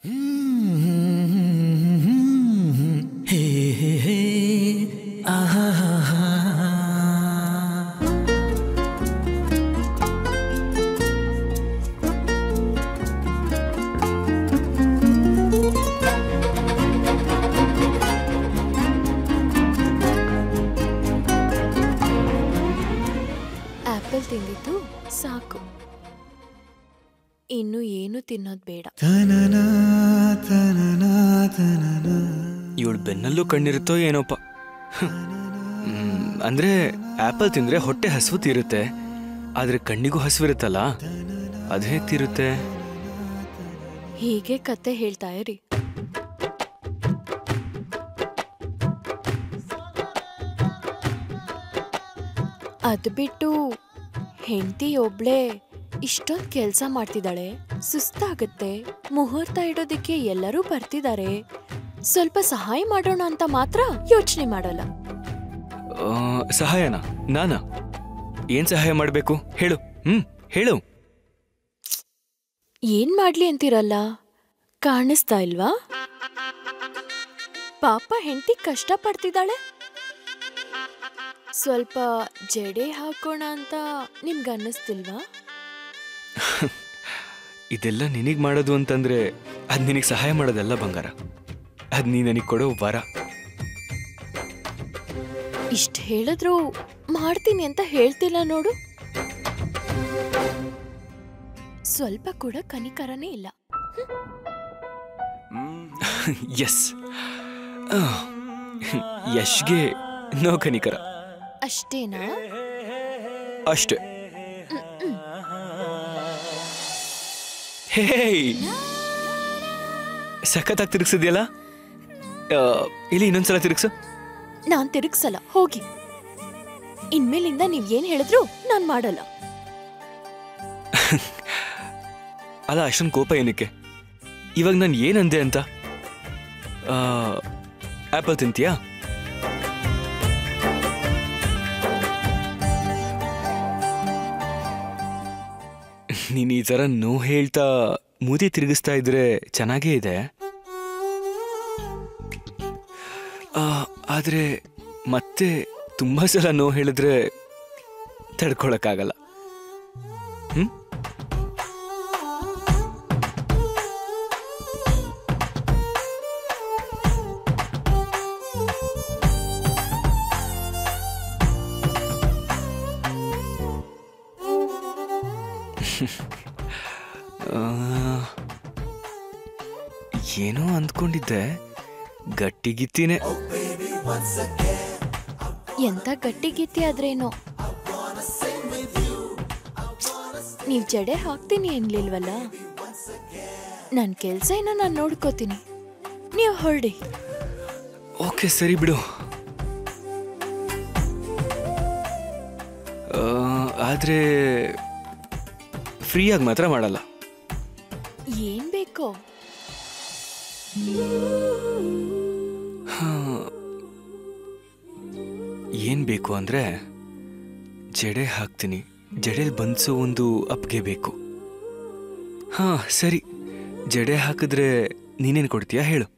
Hey, hey, hey, aha, aha. Apple tindidu saaku. Innu yenu tinnod beda. Tanana, tanana, tanana. ಇವಳು ಬೆನ್ನಲ್ಲೂ ಕಣ್ಣಿರುತ್ತೋ ಏನೋಪ್ಪ. ಅಂದರೆ apple ತಿಂದರೆ ಹೊಟ್ಟೆ ಹಸಿವು ತೀರುತ್ತೆ, ಆದರೆ ಕಣ್ಣಿಗೂ ಹಸಿವಿರುತ್ತಲ್ಲ, ಅದು ಹೇಗೆ ತೀರುತ್ತೆ? ಹೀಗೆ ಕತೆ ಹೇಳ್ತಾ ಇರಿ. ಅದು ಬಿಟ್ಟು ಹೆಂಡತಿ ಒಬ್ಳೆ ಇಷ್ಟೊಂದು ಕೆಲಸ ಮಾಡ್ತಿದ್ದಾಳೆ, ಸುಸ್ತಾಗುತ್ತೆ, ಮುಹೂರ್ತ ಇಡೋದಕ್ಕೆ ಎಲ್ಲರೂ ಬರ್ತಿದ್ದಾರೆ, ಸ್ವಲ್ಪ ಸಹಾಯ ಮಾಡೋಣ ಅಂತ ಮಾತ್ರ ಯೋಚನೆ ಮಾಡಲ್ಲ. ಸಹಾಯನಾ? ನಾನಾ? ಏನ್ ಸಹಾಯ ಮಾಡಬೇಕು ಹೇಳು? ಹೇಳು. ಏನ್ ಮಾಡ್ಲಿ ಅಂತಿರಲ್ಲ, ಕಾಣಿಸ್ತಾ ಇಲ್ವಾ? ಪಾಪ ಹೆಂಡತಿ ಕಷ್ಟ ಪಡ್ತಿದ್ದಾಳೆ, ಸ್ವಲ್ಪ ಜಡೆ ಹಾಕೋಣ ಅಂತ ನಿಮ್ಗನ್ನಿಸ್ತಿಲ್ವಾ? ಇದೆಲ್ಲ ನಿನಗೆ ಮಾಡೋದು ಅಂತಂದ್ರೆ ಅದು ನಿನಗೆ ಸಹಾಯ ಮಾಡೋದಲ್ಲ ಬಂಗಾರ, ಅದು ನೀ ನನಗೆ ಕೊಡೋ ವರ. ಇಷ್ಟು ಹೇಳಿದ್ರು ಮಾಡ್ತೀನಿ ಅಂತ ಹೇಳ್ತಿಲ್ಲ ನೋಡು, ಸ್ವಲ್ಪ ಕೂಡ ಕನಿಕರನೇ ಇಲ್ಲ. ಎಸ್, ಯಶ್ಗೆ ನೋ ಕನಿಕರ. ಅಷ್ಟೇನಾ? ಅಷ್ಟೇ. ಸಖತ್ತಾಗಿ ತಿರುಗಿಸಿದ್ಯಲ್ಲ, ಇಲ್ಲಿ ಇನ್ನೊಂದ್ಸಲ ತಿರುಗ್ಸು. ನಾನ್ ತಿರುಗ್ಸಲ್ಲ, ಹೋಗಿ. ಇನ್ಮೇಲಿಂದ ನೀವ್ ಏನ್ ಹೇಳಿದ್ರು ನಾನ್ ಮಾಡಲ್ಲ. ಅಲ್ಲ, ಅಷ್ಟೊಂದು ಕೋಪ ಏನಕ್ಕೆ? ಇವಾಗ ನಾನು ಏನಂದೆ ಅಂತ? ಆಪಲ್ ತಿಂತೀಯಾ? ನೀನು ಈ ಥರ ನೋ ಹೇಳ್ತಾ ಮೂತಿ ತಿರುಗಿಸ್ತಾ ಇದ್ರೆ ಚೆನ್ನಾಗೇ ಇದೆ, ಆದರೆ ಮತ್ತೆ ತುಂಬ ಸಲ ನೋ ಹೇಳಿದ್ರೆ ತಡ್ಕೊಳಕ್ಕಾಗಲ್ಲ. ಏನೋ ಅಂದ್ಕೊಂಡಿದ್ದೆ, ಗಟ್ಟಿಗಿತ್ತೀನೆ. ಎಂತ ಗಟ್ಟಿಗಿತ್ತಿ ಆದ್ರೇನೋ? ನೀವ್ ಜಡೆ ಹಾಕ್ತೀನಿ ಏನ್ಲಿಲ್ವಲ್ಲ, ನನ್ನ ಕೆಲಸ ಏನೋ ನಾನು ನೋಡ್ಕೋತೀನಿ, ನೀವು ಹೊರಡಿ. ಓಕೆ, ಸರಿ ಬಿಡು. ಆದ್ರೆ ಫ್ರೀಯಾಗಿ ಮಾತ್ರ ಮಾಡಲ್ಲ. ಏನ್ ಬೇಕೋ? ಏನು ಬೇಕು ಅಂದರೆ ಜಡೆ ಹಾಕ್ತೀನಿ, ಜಡೆಯಲ್ಲಿ ಬಂದಿಸೋ ಒಂದು ಅಪ್ಗೆ ಬೇಕು. ಹಾಂ ಸರಿ, ಜಡೆ ಹಾಕಿದ್ರೆ ನೀನೇನು ಕೊಡ್ತೀಯಾ ಹೇಳು?